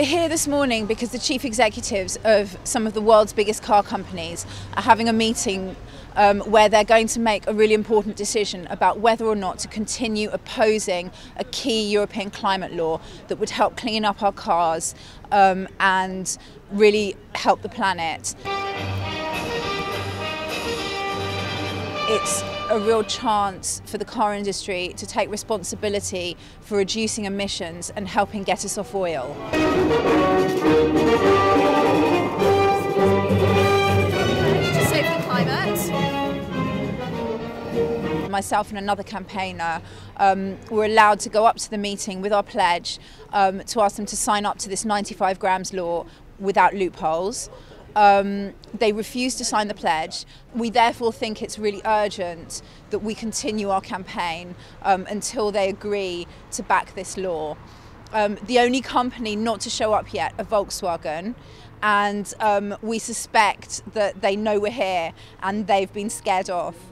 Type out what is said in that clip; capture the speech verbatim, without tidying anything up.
We're here this morning because the chief executives of some of the world's biggest car companies are having a meeting um, where they're going to make a really important decision about whether or not to continue opposing a key European climate law that would help clean up our cars um, and really help the planet. It's a real chance for the car industry to take responsibility for reducing emissions and helping get us off oil. To save the climate. Myself and another campaigner um, were allowed to go up to the meeting with our pledge um, to ask them to sign up to this ninety-five grams law without loopholes. Um, they refused to sign the pledge. We therefore think it's really urgent that we continue our campaign um, until they agree to back this law. Um, the only company not to show up yet are Volkswagen, and um, we suspect that they know we're here and they've been scared off.